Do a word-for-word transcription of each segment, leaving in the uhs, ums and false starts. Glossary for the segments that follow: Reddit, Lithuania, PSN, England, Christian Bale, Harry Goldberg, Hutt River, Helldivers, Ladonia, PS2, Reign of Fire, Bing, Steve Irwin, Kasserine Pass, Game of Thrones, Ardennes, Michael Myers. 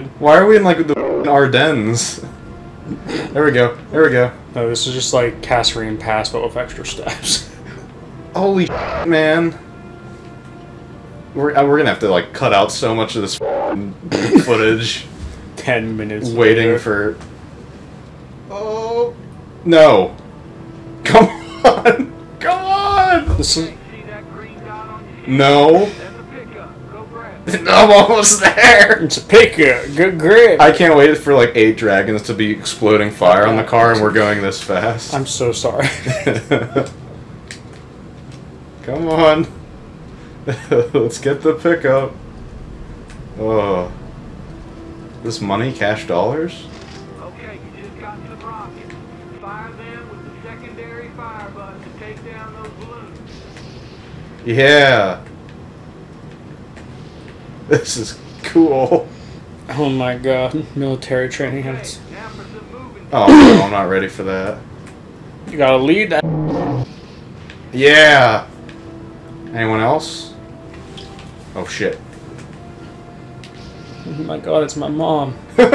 dude. Why are we in like the Ardennes? There we go. There we go. No, this is just like Kasserine Pass, but with extra steps. Holy man. We're, we're gonna have to like cut out so much of this footage. Ten minutes waiting later. For. Oh no! Come on! Come on! This is... No! I'm almost there! It's a pickup. Good grip. I can't wait for like eight dragons to be exploding fire okay. on the car, and we're going this fast. I'm so sorry. Come on. Let's get the pickup. Oh. This money, cash dollars? Okay, you just got to the rocket. Fire them with the secondary fire button to take down those balloons. Yeah. This is cool. Oh my god. Military training heads. Oh, no, I'm not ready for that. You gotta lead that. Yeah. Anyone else? Oh shit. Oh my god, it's my mom. It's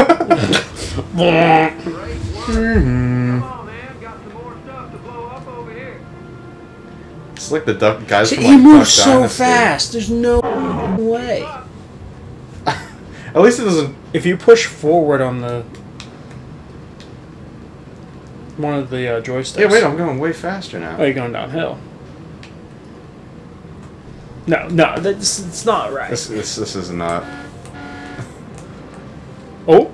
like the duck guys See, from like He moves so dynasty. Fast, there's no way. At least it doesn't. If you push forward on the one of the uh, joysticks. Yeah, wait, I'm going way faster now. Oh, you're going downhill. No, no, that's it's not right. This this, this is not. Oh.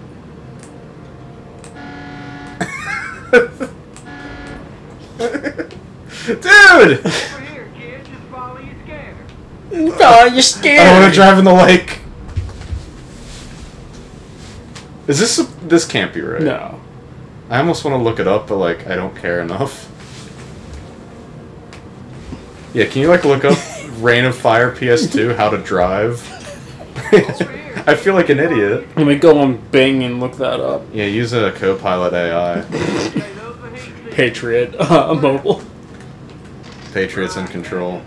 Dude. Over here, kid. Just follow your scanner. Oh, you're scared. I don't want to drive in the lake. Is this a, this can't be right? No. I almost want to look it up, but like I don't care enough. Yeah, can you like look up Reign of Fire P S two how to drive? I feel like an idiot. Let me go on Bing and look that up. Yeah, use a Copilot A I. Patriot uh, mobile. Patriot's in control.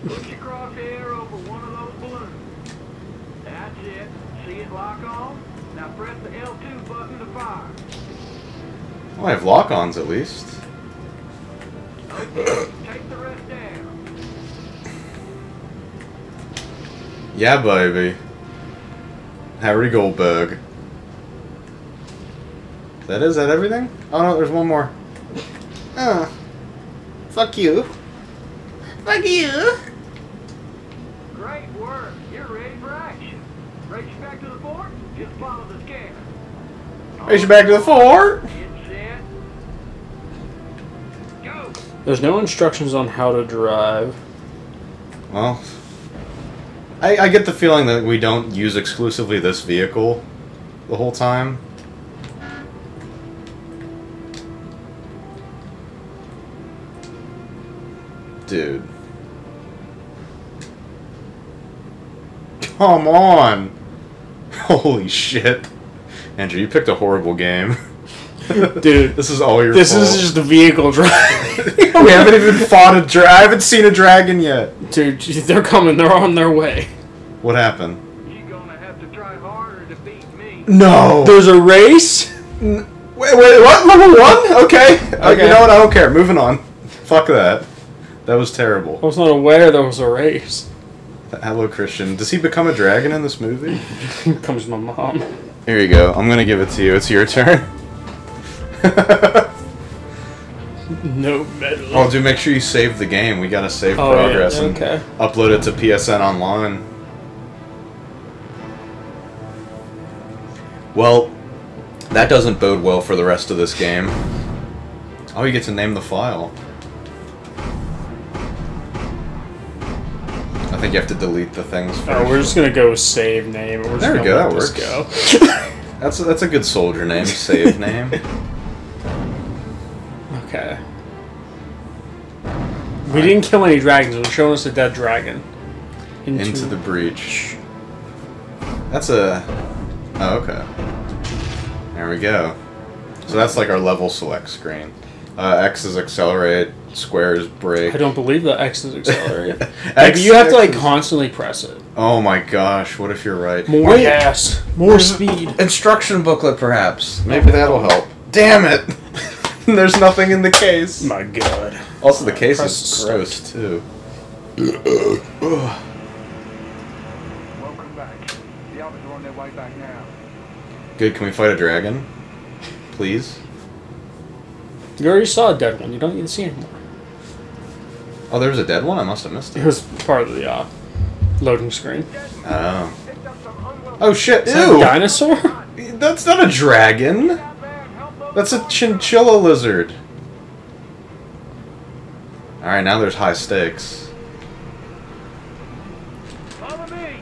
Well, I have lock-ons at least. Take the rest down. Yeah, baby. Harry Goldberg. Is that is that everything? Oh no, there's one more. Oh. Fuck you. Fuck you. Great work. You're ready for action. Race you back to the fort. Just follow the scanner. Race you back to the fort. There's no instructions on how to drive. Well, I, I get the feeling that we don't use exclusively this vehicle the whole time. Dude. Come on! Holy shit. Andrew, you picked a horrible game. Dude, this is all your This fault. Is just a vehicle drive. We haven't even fought a dra- I haven't seen a dragon yet. Dude, they're coming. They're on their way. What happened? You're gonna have to try harder to beat me. No. There's a race? N wait, wait, what? Level one? Okay. okay. Uh, you know what? I don't care. Moving on. Fuck that. That was terrible. I was not aware there was a race. Hello, Christian. Does he become a dragon in this movie? Here comes my mom. Here you go. I'm gonna give it to you. It's your turn. No medal. Oh, dude, make sure you save the game. We gotta save oh, progress yeah. okay. and upload it to P S N Online. Well, that doesn't bode well for the rest of this game. Oh, you get to name the file. I think you have to delete the things first. Oh, we're just gonna go save name. We're there we go, that works. Go. that's, a, that's a good soldier name, save name. Okay. We didn't kill any dragons. They're showing us a dead dragon. Into, Into the breach. That's a... Oh, okay. There we go. So that's like our level select screen. Uh, X is accelerate. Square is brake. I don't believe that X is accelerate. X, like, you have X to like is... constantly press it. Oh my gosh, what if you're right? More gas. More speed. Instruction booklet, perhaps. Maybe that'll help. Damn it! There's nothing in the case. My god. Also, the case is gross, too. Welcome back. The others are on their way back now. Good, can we fight a dragon? Please? You already saw a dead one. You don't need to see anymore. Oh, there was a dead one? I must have missed it. It was part of the uh, loading screen. Oh. Oh, shit. Is that a dinosaur? That's not a dragon. That's a chinchilla lizard. Alright, now there's high stakes. Follow me.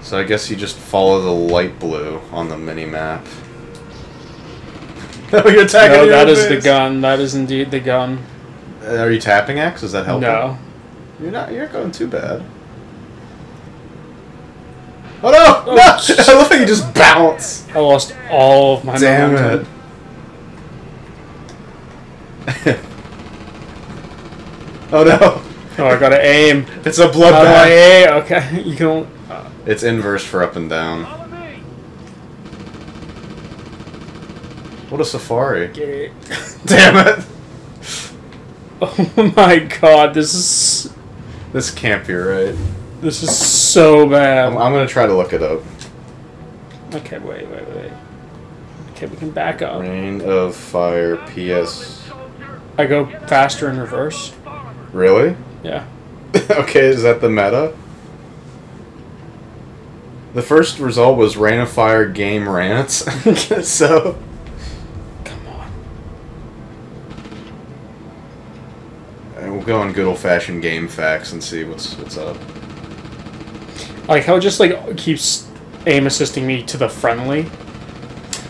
So I guess you just follow the light blue on the mini-map. Oh, you're attacking No, that is the gun. That is indeed the gun. Uh, are you tapping X? Is that helping? No. You're not, you're going too bad. Oh no! Oh, no! I love how you just bounce! I lost all of my Damn momentum. it. Oh no! Oh, I gotta aim. It's a bloodbath. How do I aim? Okay, you can. Uh, it's inverse for up and down. What a safari! Get it. Damn it! Oh my god, this is. This can't be right. This is so bad. I'm, I'm gonna try to look it up. Okay, wait, wait, wait. Okay, we can back up. Reign of Fire, P S. I go faster in reverse. Really? Yeah. Okay, is that the meta? The first result was Reign of Fire game rants. So. Come on. And we'll go on good old fashioned game facts and see what's what's up. Like how it just like keeps aim assisting me to the friendly.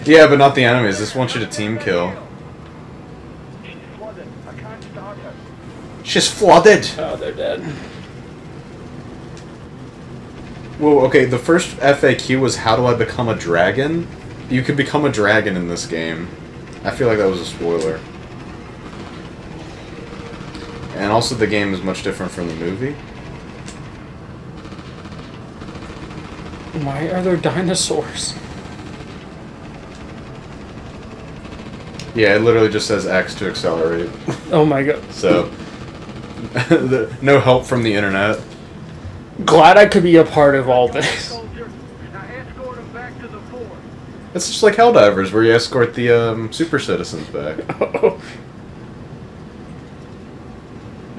Yeah, but not the enemies. This wants you to team kill. She's flooded. Oh, they're dead. Whoa, okay, the first F A Q was how do I become a dragon? You can become a dragon in this game. I feel like that was a spoiler. And also the game is much different from the movie. Why are there dinosaurs? Yeah, it literally just says X to accelerate. Oh my god. So... the, no help from the internet. Glad I could be a part of all this. It's just like Helldivers, where you escort the um, super citizens back. Oh.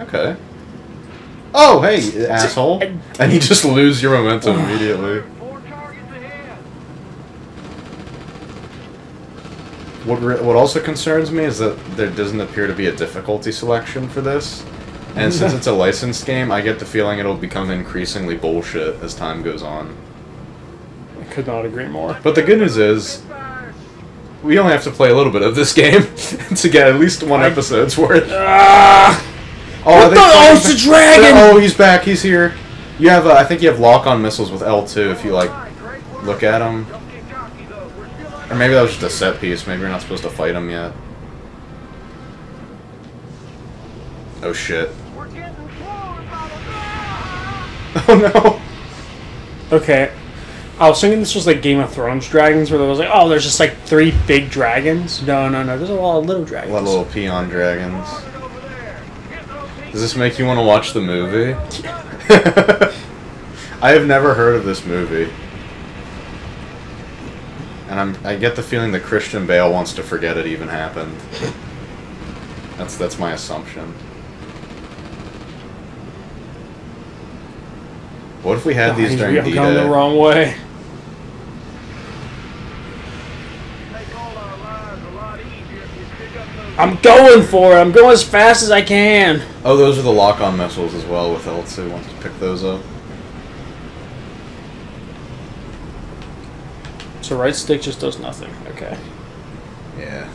Okay. Oh, hey, asshole! And you just lose your momentum immediately. What re what also concerns me is that there doesn't appear to be a difficulty selection for this. And since it's a licensed game, I get the feeling it'll become increasingly bullshit as time goes on. I could not agree more. But the good news is, we only have to play a little bit of this game to get at least one I... episode's worth. Ah! Oh, what the? Oh, it's a dragon! Oh, he's back. He's here. You have, uh, I think you have lock-on missiles with L two if you like look at them. Or maybe that was just a set piece. Maybe you're not supposed to fight him yet. Oh shit. Oh no! Okay. I was thinking this was like Game of Thrones dragons, where there was like, oh, there's just like three big dragons. No, no, no, there's a lot of little dragons. A lot of little peon dragons. Does this make you want to watch the movie? I have never heard of this movie. And I'm, I get the feeling that Christian Bale wants to forget it even happened. That's, that's my assumption. What if we had oh, these during D-Day? I'm going the wrong way. I'm going for it. I'm going as fast as I can. Oh, those are the lock-on missiles as well with L two. Want to pick those up? So right stick just does nothing. Okay. Yeah.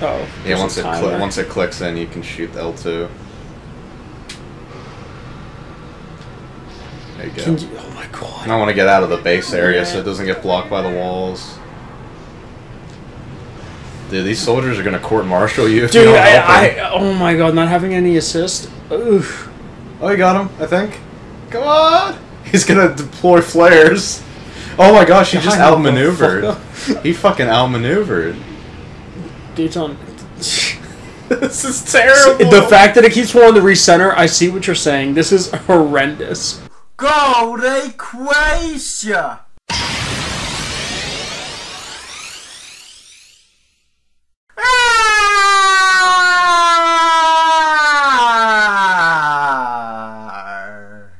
Oh. Yeah. Once it cli once it clicks in, you can shoot L two. There you go. Can you, oh my god. And I want to get out of the base area yeah. so it doesn't get blocked by the walls. Dude, these soldiers are gonna court-martial you if Dude, you don't help I, them. I, oh my god, not having any assist. Oof. Oh, you got him, I think. Come on! He's gonna deploy flares. Oh my gosh, he just outmaneuvered. He fucking outmaneuvered. Dude's on. This is terrible. The fact that it keeps wanting to recenter, I see what you're saying. This is horrendous. Go, they Croatia!